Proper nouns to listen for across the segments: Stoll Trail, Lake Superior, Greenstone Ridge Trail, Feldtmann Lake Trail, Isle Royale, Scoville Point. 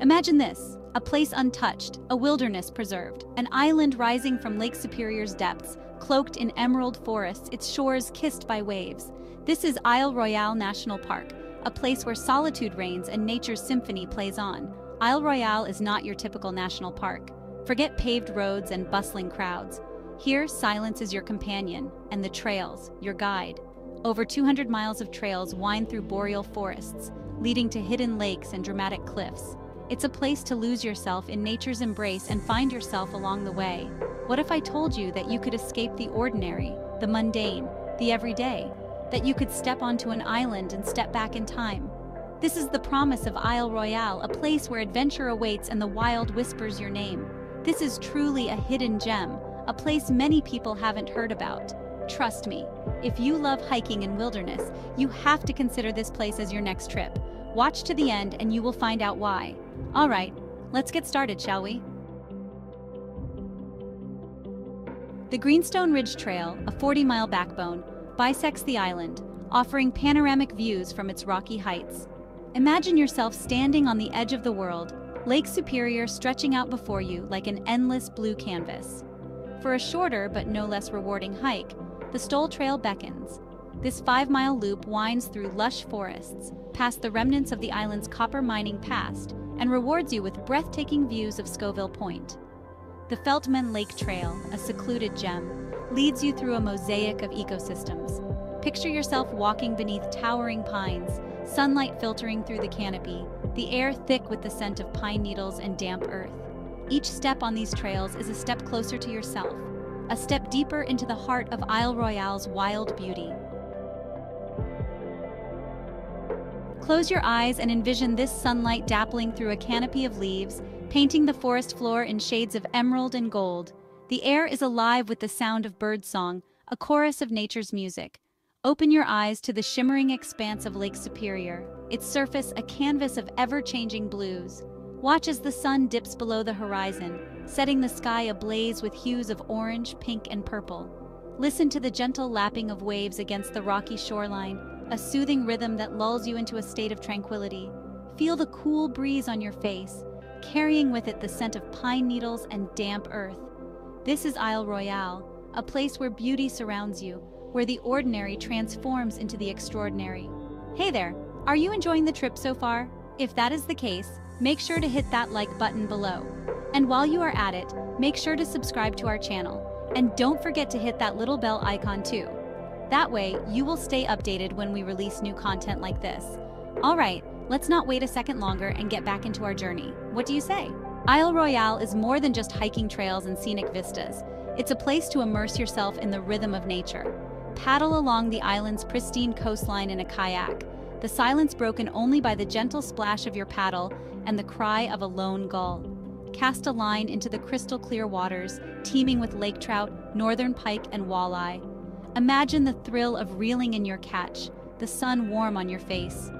Imagine this, a place untouched, a wilderness preserved, an island rising from Lake Superior's depths, cloaked in emerald forests, its shores kissed by waves. This is Isle Royale National Park, a place where solitude reigns and nature's symphony plays on. Isle Royale is not your typical national park. Forget paved roads and bustling crowds. Here, silence is your companion, and the trails, your guide. Over 200 miles of trails wind through boreal forests, leading to hidden lakes and dramatic cliffs. It's a place to lose yourself in nature's embrace and find yourself along the way. What if I told you that you could escape the ordinary, the mundane, the everyday? That you could step onto an island and step back in time? This is the promise of Isle Royale, a place where adventure awaits and the wild whispers your name. This is truly a hidden gem, a place many people haven't heard about. Trust me, if you love hiking and wilderness, you have to consider this place as your next trip. Watch to the end and you will find out why. All right, let's get started, shall we? The Greenstone Ridge Trail, a 40-mile backbone, bisects the island, offering panoramic views from its rocky heights. Imagine yourself standing on the edge of the world, Lake Superior stretching out before you like an endless blue canvas. For a shorter but no less rewarding hike, the Stoll Trail beckons. This 5-mile loop winds through lush forests, past the remnants of the island's copper mining past, and rewards you with breathtaking views of Scoville Point. The Feldtmann Lake Trail, a secluded gem, leads you through a mosaic of ecosystems. Picture yourself walking beneath towering pines, sunlight filtering through the canopy, the air thick with the scent of pine needles and damp earth. Each step on these trails is a step closer to yourself, a step deeper into the heart of Isle Royale's wild beauty. Close your eyes and envision this sunlight dappling through a canopy of leaves, painting the forest floor in shades of emerald and gold. The air is alive with the sound of birdsong, a chorus of nature's music. Open your eyes to the shimmering expanse of Lake Superior, its surface a canvas of ever-changing blues. Watch as the sun dips below the horizon, setting the sky ablaze with hues of orange, pink, and purple. Listen to the gentle lapping of waves against the rocky shoreline, a soothing rhythm that lulls you into a state of tranquility. Feel the cool breeze on your face, carrying with it the scent of pine needles and damp earth. This is Isle Royale, a place where beauty surrounds you, where the ordinary transforms into the extraordinary. Hey there, are you enjoying the trip so far? If that is the case, make sure to hit that like button below. And while you are at it, make sure to subscribe to our channel. And don't forget to hit that little bell icon too. That way, you will stay updated when we release new content like this. All right, let's not wait a second longer and get back into our journey. What do you say? Isle Royale is more than just hiking trails and scenic vistas. It's a place to immerse yourself in the rhythm of nature. Paddle along the island's pristine coastline in a kayak, the silence broken only by the gentle splash of your paddle and the cry of a lone gull. Cast a line into the crystal clear waters, teeming with lake trout, northern pike, and walleye. Imagine the thrill of reeling in your catch, the sun warm on your face.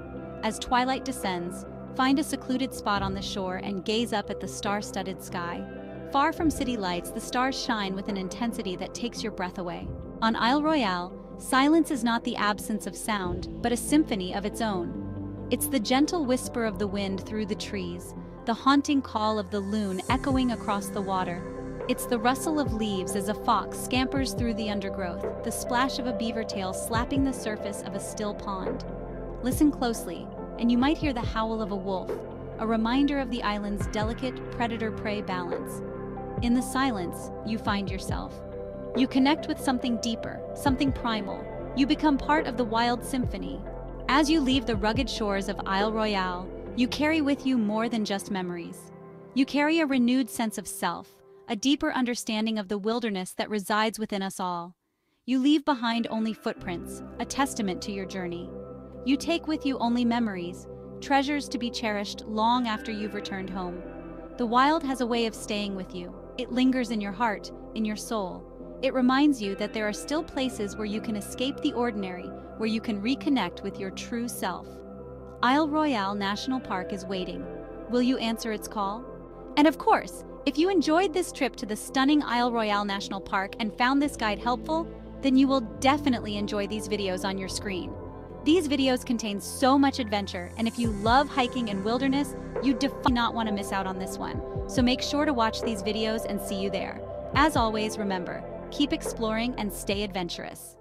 As twilight descends, find a secluded spot on the shore and gaze up at the star-studded sky. Far from city lights, the stars shine with an intensity that takes your breath away. On Isle Royale, silence is not the absence of sound, but a symphony of its own. It's the gentle whisper of the wind through the trees, the haunting call of the loon echoing across the water. It's the rustle of leaves as a fox scampers through the undergrowth, the splash of a beaver tail slapping the surface of a still pond. Listen closely, and you might hear the howl of a wolf, a reminder of the island's delicate predator-prey balance. In the silence, you find yourself. You connect with something deeper, something primal. You become part of the wild symphony. As you leave the rugged shores of Isle Royale, you carry with you more than just memories. You carry a renewed sense of self, a deeper understanding of the wilderness that resides within us all. You leave behind only footprints, a testament to your journey. You take with you only memories, treasures to be cherished long after you've returned home. The wild has a way of staying with you. It lingers in your heart, in your soul. It reminds you that there are still places where you can escape the ordinary, where you can reconnect with your true self. Isle Royale National Park is waiting. Will you answer its call? And of course, if you enjoyed this trip to the stunning Isle Royale National Park and found this guide helpful, then you will definitely enjoy these videos on your screen. These videos contain so much adventure, and if you love hiking and wilderness, you definitely not want to miss out on this one. So make sure to watch these videos and see you there. As always, remember, keep exploring and stay adventurous.